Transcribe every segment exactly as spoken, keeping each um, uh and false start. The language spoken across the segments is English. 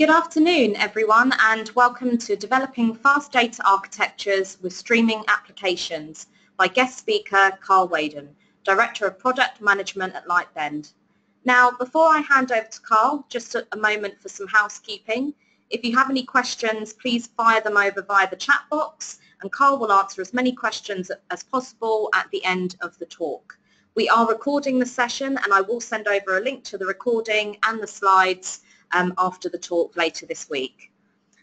Good afternoon, everyone, and welcome to Developing Fast Data Architectures with Streaming Applications by guest speaker Carl Waden, Director of Product Management at Lightbend. Now, before I hand over to Carl, just a moment for some housekeeping. If you have any questions, please fire them over via the chat box, and Carl will answer as many questions as possible at the end of the talk. We are recording the session, and I will send over a link to the recording and the slides Um, after the talk later this week.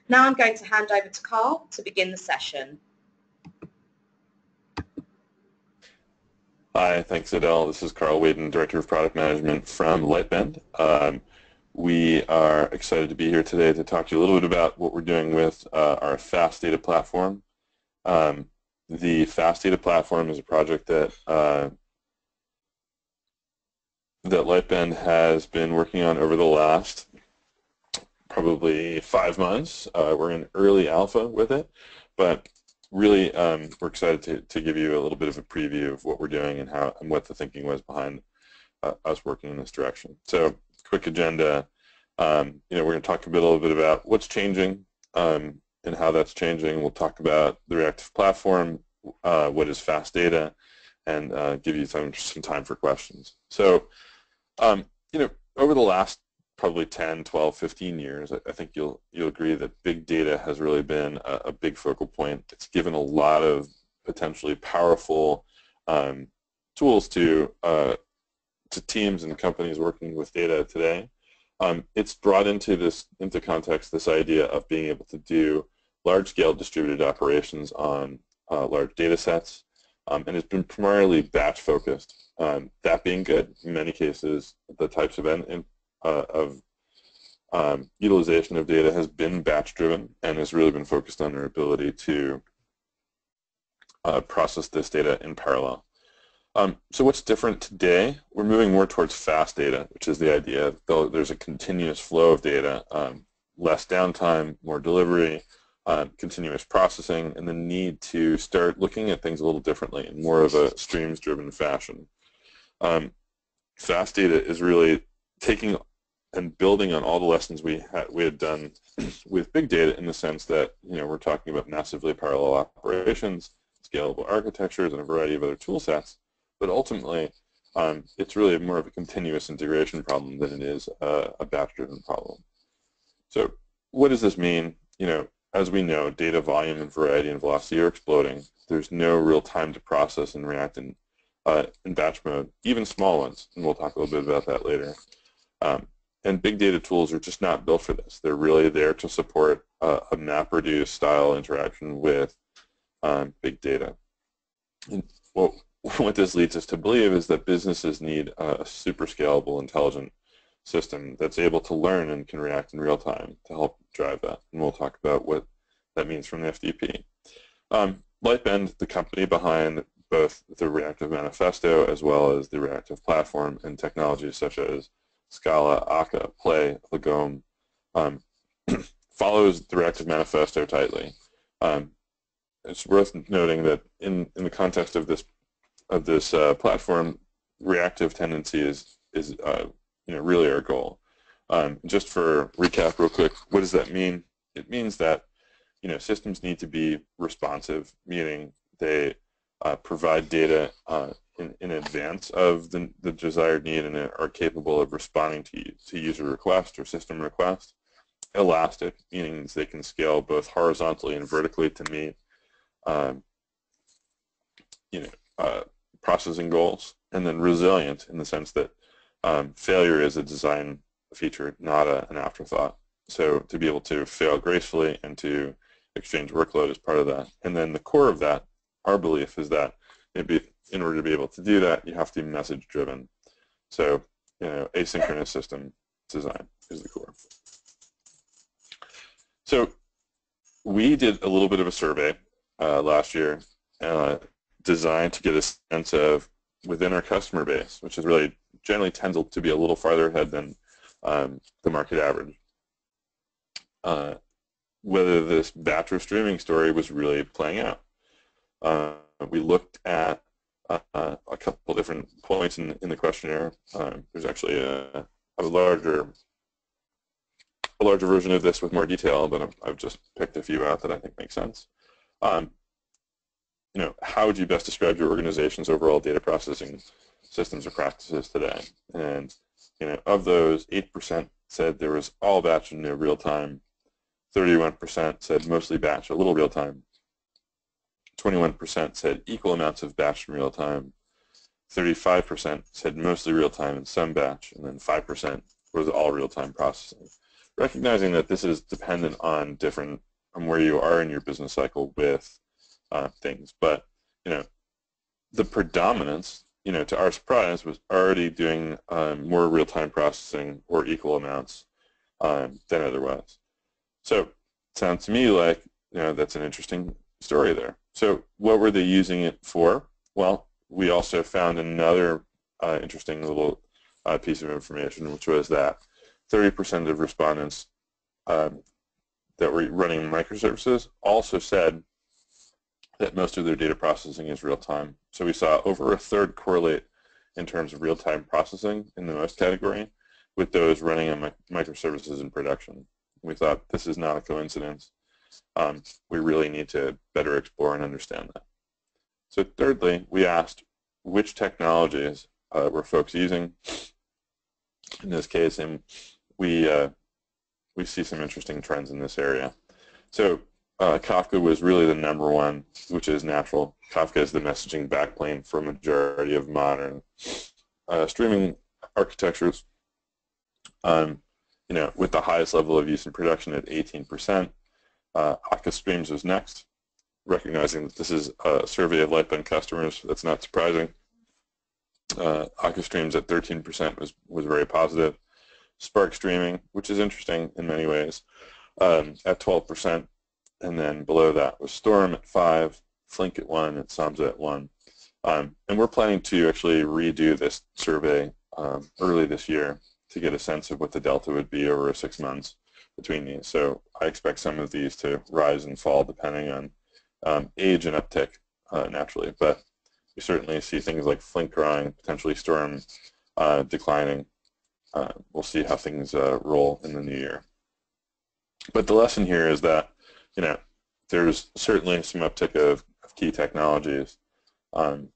Now I'm going to hand over to Carl to begin the session. Hi, thanks Adele. This is Carl Waden, Director of Product Management from Lightbend. Um, we are excited to be here today to talk to you a little bit about what we're doing with uh, our Fast Data Platform. Um, the Fast Data Platform is a project that uh, that Lightbend has been working on over the last probably five months. Uh, we're in early alpha with it, but really um, we're excited to, to give you a little bit of a preview of what we're doing and how and what the thinking was behind uh, us working in this direction. So, quick agenda. Um, you know, we're going to talk a, bit, a little bit about what's changing um, and how that's changing. We'll talk about the reactive platform, uh, what is fast data, and uh, give you some some time for questions. So, um, you know, over the last probably ten, twelve, fifteen years, I think you'll you'll agree that big data has really been a, a big focal point. It's given a lot of potentially powerful um, tools to uh, to teams and companies working with data today. Um, it's brought into this into context this idea of being able to do large-scale distributed operations on uh, large data sets, um, and it's been primarily batch-focused. Um, that being good, in many cases, the types of end, in, Uh, of um, utilization of data has been batch driven and has really been focused on their ability to uh, process this data in parallel. Um, so what's different today? We're moving more towards fast data, which is the idea that there's a continuous flow of data, um, less downtime, more delivery, um, continuous processing, and the need to start looking at things a little differently in more of a streams driven fashion. Um, fast data is really taking and building on all the lessons we had we had done with big data, in the sense that, you know, we're talking about massively parallel operations, scalable architectures, and a variety of other tool sets. But ultimately, um, it's really more of a continuous integration problem than it is a, a batch-driven problem. So, what does this mean? You know, as we know, data volume and variety and velocity are exploding. There's no real time to process and react in uh, in batch mode, even small ones, and we'll talk a little bit about that later. Um, and big data tools are just not built for this. They're really there to support uh, a MapReduce style interaction with um, big data. And what, what this leads us to believe is that businesses need a super scalable, intelligent system that's able to learn and can react in real time to help drive that. And we'll talk about what that means from the F D P. Um, Lightbend, the company behind both the Reactive Manifesto as well as the Reactive Platform, and technologies such as Scala, Akka, Play, Lagom, um, follows the Reactive Manifesto tightly. Um, it's worth noting that in, in the context of this of this uh, platform, reactive tendency is is uh, you know, really our goal. Um, just for recap, real quick, what does that mean? It means that, you know, systems need to be responsive, meaning they uh, provide data Uh, In, in advance of the, the desired need and are capable of responding to, to user request or system request. Elastic, meaning they can scale both horizontally and vertically to meet um, you know, uh, processing goals. And then resilient, in the sense that um, failure is a design feature, not a, an afterthought. So to be able to fail gracefully and to exchange workload is part of that. And then the core of that, our belief is that it'd be in order to be able to do that, you have to be message-driven. So, you know, asynchronous system design is the core. So, we did a little bit of a survey uh, last year uh, designed to get a sense of, within our customer base, which is really generally tends to be a little farther ahead than um, the market average, uh, whether this batch or streaming story was really playing out. Uh, we looked at Uh, a couple different points in, in the questionnaire. Um, there's actually a, a larger a larger version of this with more detail, but I've just picked a few out that I think make sense. Um, you know, how would you best describe your organization's overall data processing systems or practices today? And you know, of those, eight percent said there was all batch and no real time. thirty-one percent said mostly batch, a little real time. twenty-one percent said equal amounts of batch and real time. thirty-five percent said mostly real time and some batch, and then five percent was all real time processing. Recognizing that this is dependent on different, on where you are in your business cycle with uh, things, but you know, the predominance, you know, to our surprise, was already doing um, more real time processing or equal amounts um, than otherwise. So it sounds to me like, you know, that's an interesting story there. So what were they using it for? Well, we also found another uh, interesting little uh, piece of information, which was that thirty percent of respondents um, that were running microservices also said that most of their data processing is real-time. So we saw over a third correlate in terms of real-time processing in the most category with those running on microservices in production. We thought this is not a coincidence. Um, we really need to better explore and understand that. So thirdly, we asked which technologies uh, were folks using in this case, and we, uh, we see some interesting trends in this area. So uh, Kafka was really the number one, which is natural. Kafka is the messaging backplane for a majority of modern uh, streaming architectures, um, you know, with the highest level of use in production at eighteen percent. Uh, Akka Streams was next. Recognizing that this is a survey of Lightbend customers, that's not surprising. Uh, Akka Streams at thirteen percent was, was very positive. Spark Streaming, which is interesting in many ways, um, at twelve percent, and then below that was Storm at five, Flink at one, and Samza at one. Um, and we're planning to actually redo this survey um, early this year to get a sense of what the delta would be over six months between these. So I expect some of these to rise and fall depending on Um, age and uptick uh, naturally, but you certainly see things like Flink growing, potentially Storm uh, declining. Uh, we'll see how things uh, roll in the new year. But the lesson here is that, you know, there's certainly some uptick of, of key technologies. Um,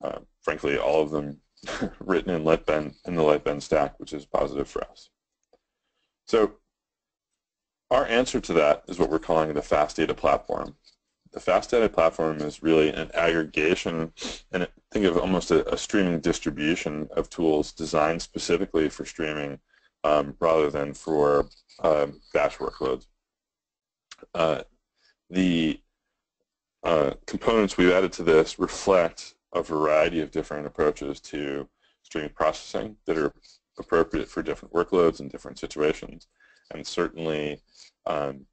uh, frankly, all of them written in Lightbend, in the Lightbend stack, which is positive for us. So our answer to that is what we're calling the Fast Data Platform. The Fast Data Platform is really an aggregation, and think of almost a, a streaming distribution of tools designed specifically for streaming um, rather than for um, batch workloads. Uh, the uh, components we've added to this reflect a variety of different approaches to streaming processing that are appropriate for different workloads and different situations, and certainly um,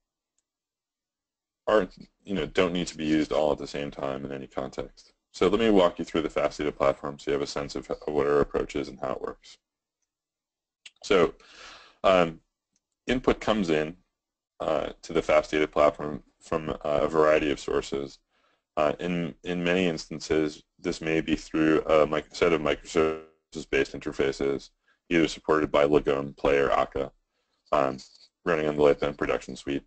aren't, you know, don't need to be used all at the same time in any context. So let me walk you through the Fast Data Platform so you have a sense of what our approach is and how it works. So um, input comes in uh, to the Fast Data Platform from a variety of sources. Uh, in, in many instances, this may be through a micro set of microservices-based interfaces, either supported by Lagom, Play, or Akka, um, running on the Lightbend production suite.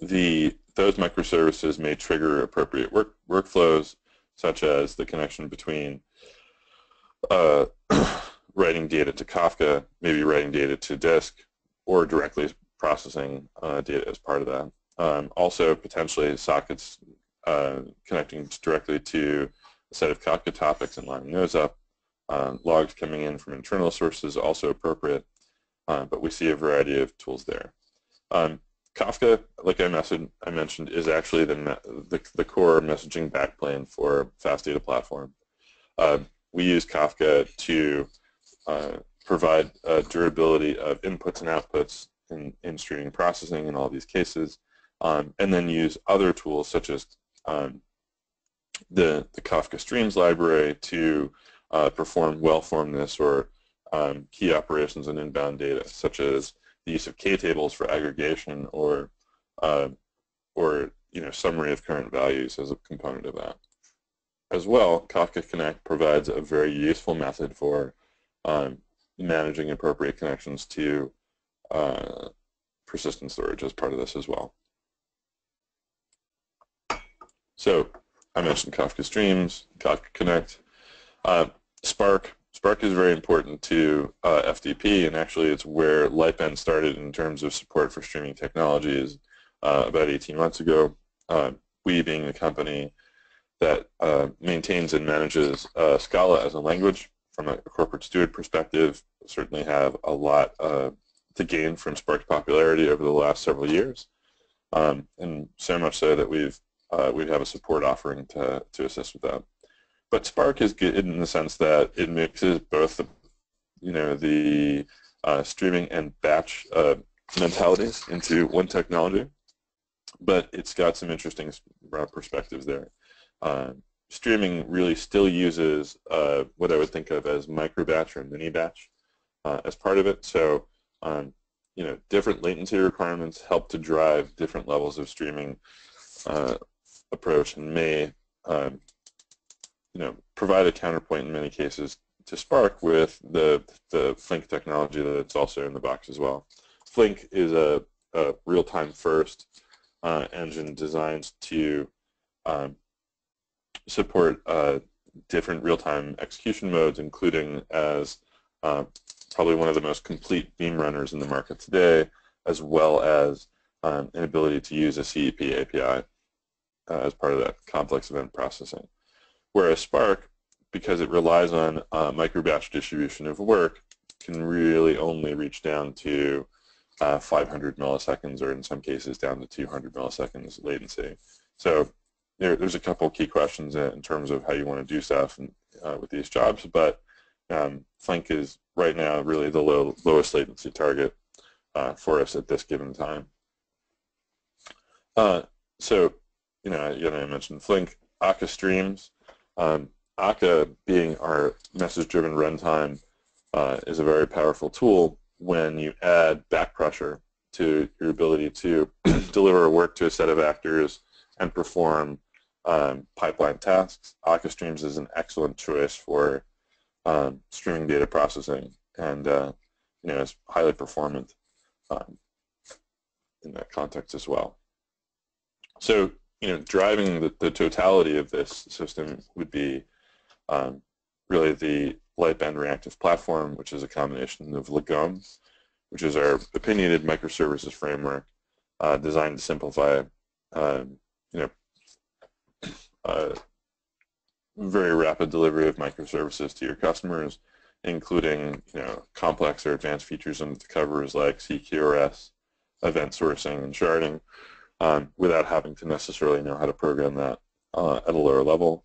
The, those microservices may trigger appropriate work, workflows, such as the connection between uh, writing data to Kafka, maybe writing data to disk, or directly processing uh, data as part of that. Um, also, potentially sockets uh, connecting directly to a set of Kafka topics and lining those up. Um, logs coming in from internal sources also appropriate, uh, but we see a variety of tools there. Um, Kafka, like I, messaged, I mentioned, is actually the, the, the core messaging backplane for Fast Data Platform. Uh, we use Kafka to uh, provide uh, durability of inputs and outputs in, in streaming processing in all these cases, um, and then use other tools such as um, the, the Kafka Streams library to uh, perform well-formedness or um, key operations on inbound data, such as the use of K-tables for aggregation, or, uh, or you know, summary of current values as a component of that. As well, Kafka Connect provides a very useful method for um, managing appropriate connections to uh, persistent storage as part of this as well. So I mentioned Kafka Streams, Kafka Connect, uh, Spark. Spark is very important to uh, F D P, and actually it's where Lightbend started in terms of support for streaming technologies uh, about eighteen months ago. Uh, we being the company that uh, maintains and manages uh, Scala as a language from a corporate steward perspective, certainly have a lot uh, to gain from Spark's popularity over the last several years, um, and so much so that we've Uh, we have a support offering to, to assist with that. But Spark is good in the sense that it mixes both the, you know, the uh, streaming and batch uh, mentalities into one technology, but it's got some interesting perspectives there. Uh, streaming really still uses uh, what I would think of as micro-batch or mini-batch uh, as part of it. So, um, you know, different latency requirements help to drive different levels of streaming uh, approach, and may um, you know, provide a counterpoint in many cases to Spark with the, the Flink technology that's also in the box as well. Flink is a, a real-time first uh, engine designed to um, support uh, different real-time execution modes, including as uh, probably one of the most complete beam runners in the market today, as well as um, an ability to use a C E P A P I. Uh, as part of that complex event processing. Whereas Spark, because it relies on uh, micro-batch distribution of work, can really only reach down to uh, five hundred milliseconds, or in some cases down to two hundred milliseconds latency. So there, there's a couple key questions in terms of how you want to do stuff and, uh, with these jobs, but um, Flink is right now really the low, lowest latency target uh, for us at this given time. Uh, so You know, you know, I mentioned Flink, Akka Streams. Um, Akka, being our message-driven runtime, uh, is a very powerful tool when you add back pressure to your ability to deliver work to a set of actors and perform um, pipeline tasks. Akka Streams is an excellent choice for um, streaming data processing, and uh, you know, it's highly performant um, in that context as well. So, you know, driving the, the totality of this system would be um, really the Lightbend Reactive Platform, which is a combination of Lagom, which is our opinionated microservices framework uh, designed to simplify, um, you know, uh, very rapid delivery of microservices to your customers, including, you know, complex or advanced features under the covers like C Q R S, event sourcing, and sharding. Um, without having to necessarily know how to program that uh, at a lower level.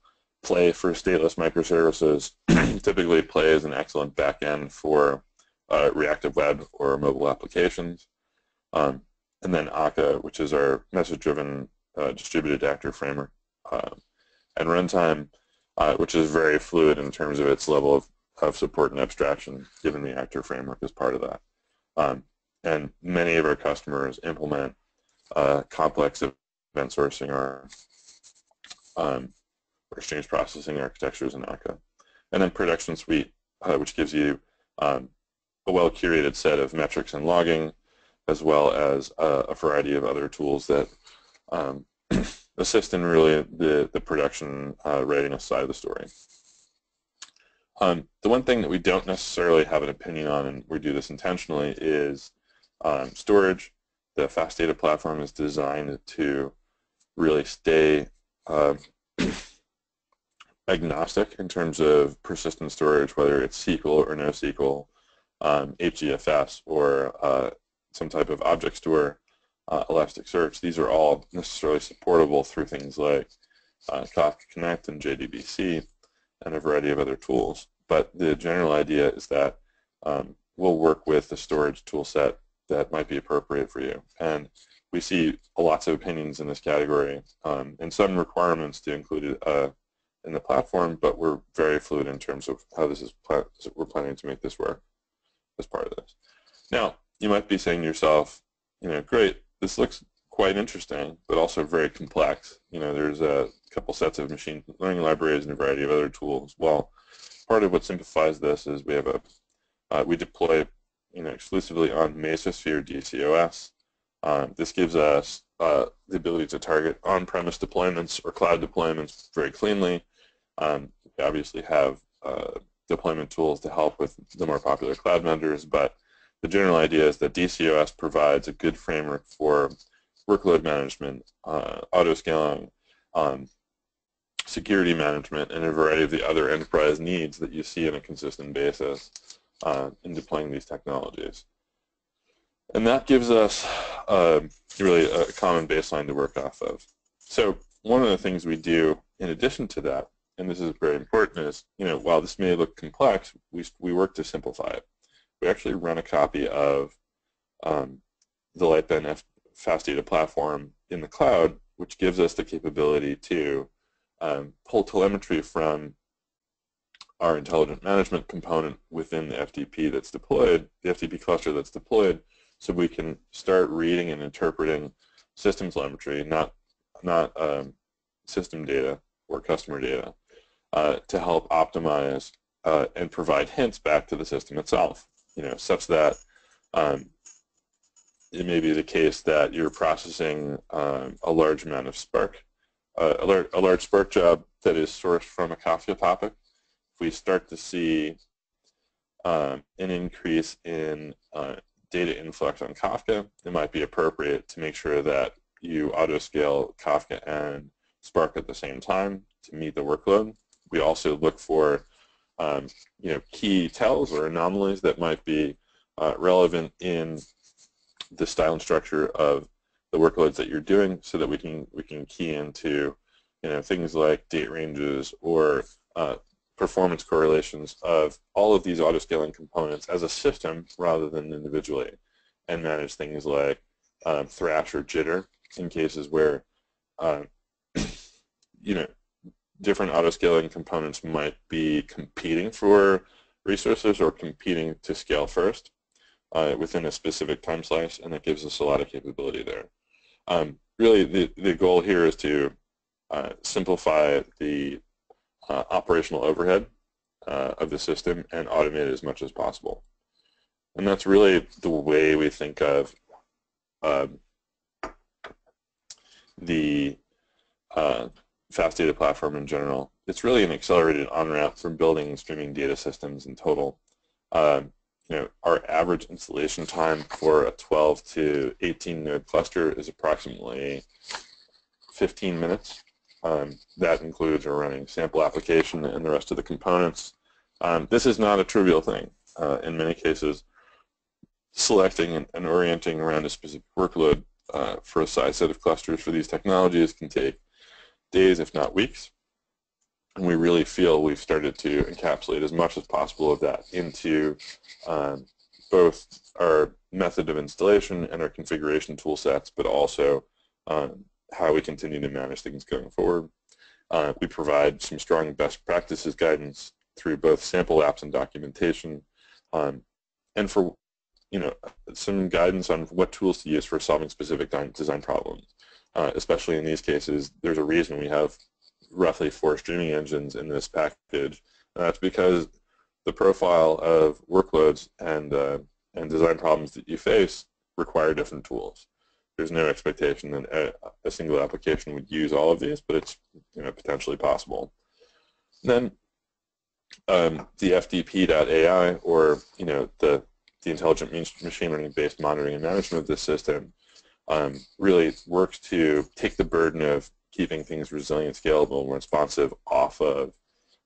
Play for stateless microservices. Typically, Play is an excellent backend for uh, reactive web or mobile applications. Um, and then Akka, which is our message-driven uh, distributed actor framework. Uh, and Runtime, uh, which is very fluid in terms of its level of, of support and abstraction, given the actor framework as part of that. Um, and many of our customers implement Uh, complex event sourcing or, um, or streams processing architectures in Akka. And then Production Suite, uh, which gives you um, a well-curated set of metrics and logging, as well as uh, a variety of other tools that um, assist in really the, the production uh, readiness side of the story. Um, the one thing that we don't necessarily have an opinion on, and we do this intentionally, is um, storage. The Fast Data Platform is designed to really stay uh, agnostic in terms of persistent storage, whether it's S Q L or NoSQL, um, H D F S, or uh, some type of object store, uh, Elasticsearch. These are all necessarily supportable through things like uh, Kafka Connect and J D B C and a variety of other tools. But the general idea is that um, we'll work with the storage tool set that might be appropriate for you. And we see lots of opinions in this category um, and some requirements to include it uh, in the platform, but we're very fluid in terms of how this is pla we're planning to make this work as part of this. Now, you might be saying to yourself, you know, great, this looks quite interesting, but also very complex. You know, there's a couple sets of machine learning libraries and a variety of other tools. Well, part of what simplifies this is we have a, uh, we deploy you know, exclusively on Mesosphere D C O S. Um, this gives us uh, the ability to target on-premise deployments or cloud deployments very cleanly. Um, we obviously have uh, deployment tools to help with the more popular cloud vendors, but the general idea is that D C O S provides a good framework for workload management, uh, auto-scaling, um, security management, and a variety of the other enterprise needs that you see on a consistent basis uh, in deploying these technologies. And that gives us uh, really a common baseline to work off of. So one of the things we do in addition to that, and this is very important, is, you know, while this may look complex, we, we work to simplify it. We actually run a copy of um, the Lightbend Fast Data Platform in the cloud, which gives us the capability to um, pull telemetry from our intelligent management component within the F T P that's deployed, the F T P cluster that's deployed, so we can start reading and interpreting system telemetry, not, not um, system data or customer data, uh, to help optimize uh, and provide hints back to the system itself, you know, such that um, it may be the case that you're processing um, a large amount of Spark, uh, a, large, a large Spark job that is sourced from a Kafka topic. If we start to see um, an increase in uh, data influx on Kafka, it might be appropriate to make sure that you auto-scale Kafka and Spark at the same time to meet the workload. We also look for um, you know, key tells or anomalies that might be uh, relevant in the style and structure of the workloads that you're doing, so that we can we can key into, you know, things like date ranges or uh, performance correlations of all of these auto-scaling components as a system rather than individually, and manage things like um, thrash or jitter in cases where uh, you know, different auto-scaling components might be competing for resources or competing to scale first uh, within a specific time slice, and that gives us a lot of capability there. Um, really, the, the goal here is to uh, simplify the Uh, operational overhead uh, of the system and automate it as much as possible. And that's really the way we think of uh, the uh, Fast Data Platform in general. It's really an accelerated on-ramp from building and streaming data systems in total. Um, you know, our average installation time for a twelve to eighteen node cluster is approximately fifteen minutes. Um, that includes a running sample application and the rest of the components. Um, this is not a trivial thing. Uh, in many cases, selecting and, and orienting around a specific workload uh, for a size set of clusters for these technologies can take days, if not weeks. And we really feel we've started to encapsulate as much as possible of that into um, both our method of installation and our configuration tool sets, but also um, how we continue to manage things going forward. Uh, we provide some strong best practices guidance through both sample apps and documentation, um, and for you know some guidance on what tools to use for solving specific design problems. Uh, especially in these cases, there's a reason we have roughly four streaming engines in this package. And that's because the profile of workloads and uh, and design problems that you face require different tools. There's no expectation that a, a single application would use all of these, but it's you know, potentially possible. And then um, the F D P dot A I, or you know, the, the intelligent machine learning-based monitoring and management of this system, um, really works to take the burden of keeping things resilient, scalable, and responsive off of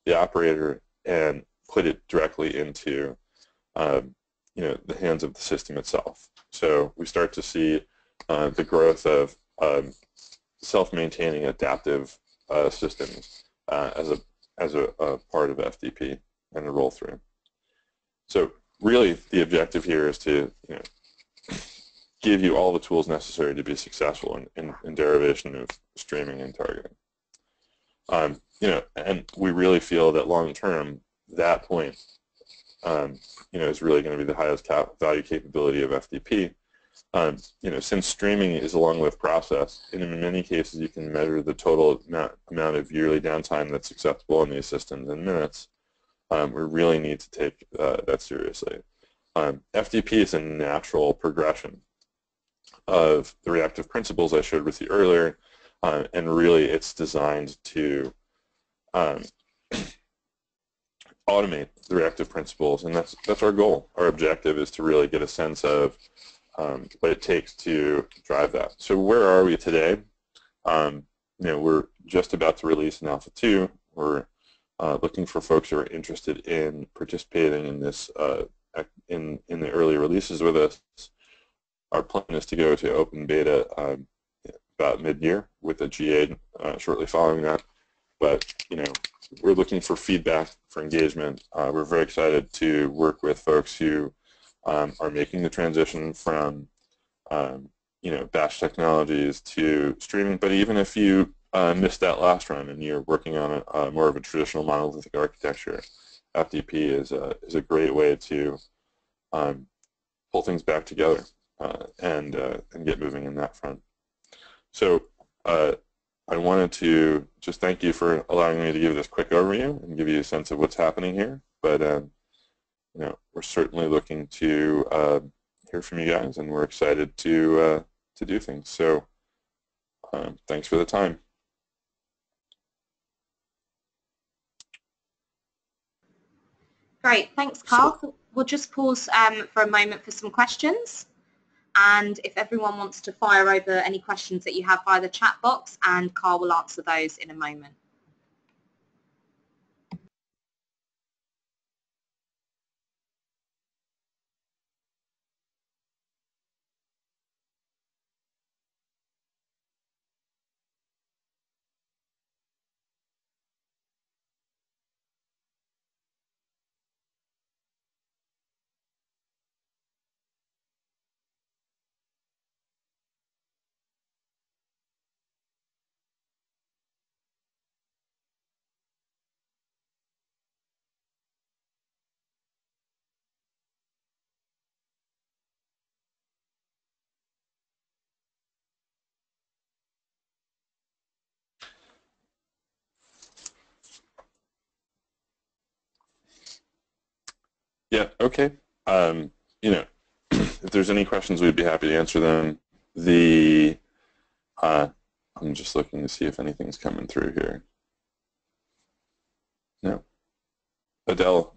the operator and put it directly into um, you know, the hands of the system itself. So we start to see Uh, the growth of um, self-maintaining adaptive uh, systems uh, as a as a, a part of F D P and a roll through. So really, the objective here is to you know, give you all the tools necessary to be successful in, in, in derivation of streaming and targeting. Um, you know, and we really feel that long term, that point um, you know is really going to be the highest cap value capability of F D P. Um, you know, since streaming is a long-lived process, and in many cases you can measure the total amount of yearly downtime that's acceptable in these systems in minutes, um, we really need to take uh, that seriously. Um, F D P is a natural progression of the reactive principles I showed with you earlier, um, and really it's designed to um, automate the reactive principles, and that's that's our goal. Our objective is to really get a sense of um, what it takes to drive that. So where are we today? Um, you know, we're just about to release an alpha two. We're uh, looking for folks who are interested in participating in this uh, in in the early releases with us. Our plan is to go to open beta um, about mid-year with a G A uh, shortly following that. But you know, we're looking for feedback, for engagement. Uh, we're very excited to work with folks who um, are making the transition from um, you know, batch technologies to streaming. But even if you uh, missed that last run and you're working on a, uh, more of a traditional monolithic architecture, F D P is a is a great way to um, pull things back together uh, and uh, and get moving in that front. So uh, I wanted to just thank you for allowing me to give this quick overview and give you a sense of what's happening here. But um, you know, we're certainly looking to uh, hear from you guys, and we're excited to uh, to do things. So um, thanks for the time. Great, thanks, Carl. So, we'll just pause um, for a moment for some questions. And if everyone wants to fire over any questions that you have via the chat box, and Carl will answer those in a moment. Yeah, okay. Um, you know, if there's any questions, we'd be happy to answer them. The, uh, I'm just looking to see if anything's coming through here. No. Adele,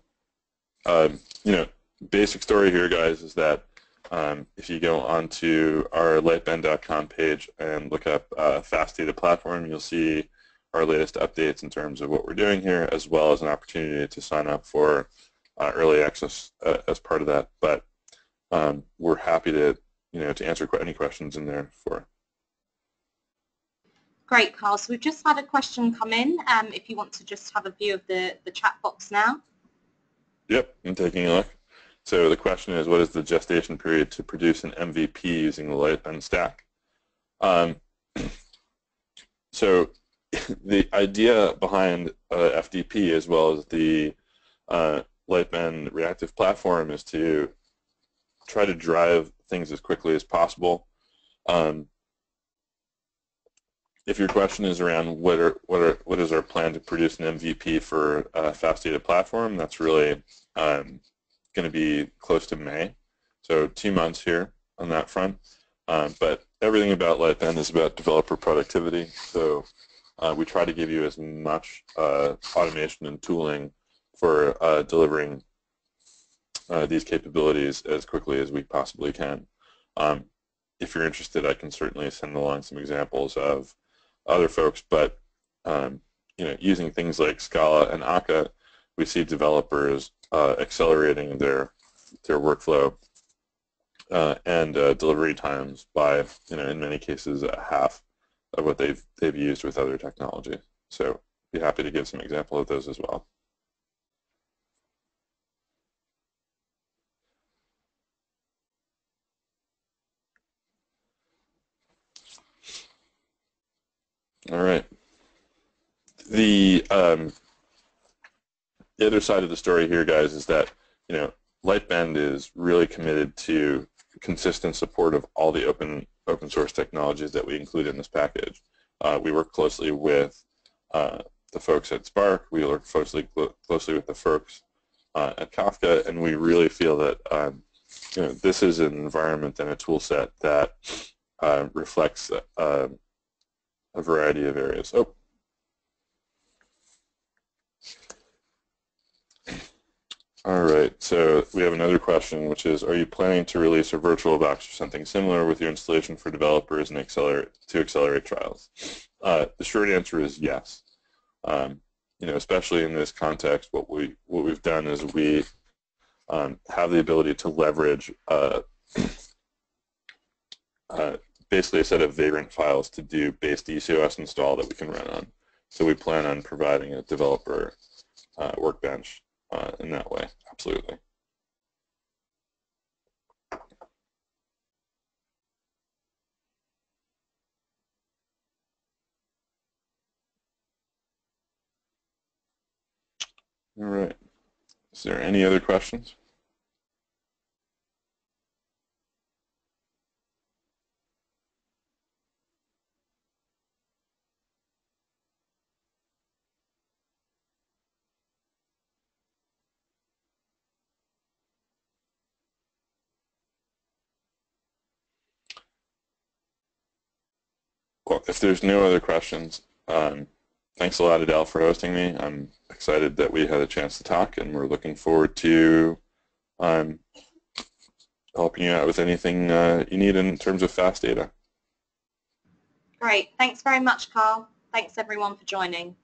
um, you know, basic story here, guys, is that um, if you go onto our lightbend dot com page and look up uh, Fast Data Platform, you'll see our latest updates in terms of what we're doing here, as well as an opportunity to sign up for Uh, early access uh, as part of that, but um, we're happy to, you know, to answer any questions in there for. Great, Carl. So we've just had a question come in. Um, if you want to just have a view of the the chat box now. Yep, I'm taking a look. So the question is, what is the gestation period to produce an M V P using the Lightbend stack? Um, so the idea behind uh, F D P, as well as the uh, Lightbend reactive platform, is to try to drive things as quickly as possible. Um, if your question is around what are what are what is our plan to produce an M V P for uh, Fast Data Platform, that's really um, going to be close to May, so two months here on that front. Um, but everything about Lightbend is about developer productivity, so uh, we try to give you as much uh, automation and tooling for uh, delivering uh, these capabilities as quickly as we possibly can. Um, if you're interested, I can certainly send along some examples of other folks, but um, you know, using things like Scala and Akka, we see developers uh, accelerating their their workflow uh, and uh, delivery times by, you know, in many cases, a half of what they've they've used with other technology. So I'd be happy to give some example of those as well. All right. The um, the other side of the story here, guys, is that, you know, Lightbend is really committed to consistent support of all the open open source technologies that we include in this package. Uh, we work closely with uh, the folks at Spark. We work closely closely with the folks uh, at Kafka, and we really feel that um, you know, this is an environment and a tool set that uh, reflects uh, a variety of areas. Oh. All right, so we have another question, which is, are you planning to release a virtual box or something similar with your installation for developers and accelerate, to accelerate trials? Uh, the short answer is yes. Um, you know, especially in this context, what, we, what we've done is we um, have the ability to leverage uh, uh, basically a set of Vagrant files to do base D C O S install that we can run on. So we plan on providing a developer uh, workbench Uh, in that way, absolutely. All right. Is there any other questions? Well, if there's no other questions, um, thanks a lot, Adele, for hosting me. I'm excited that we had a chance to talk, and we're looking forward to um, helping you out with anything uh, you need in terms of fast data. Great. Thanks very much, Carl. Thanks, everyone, for joining.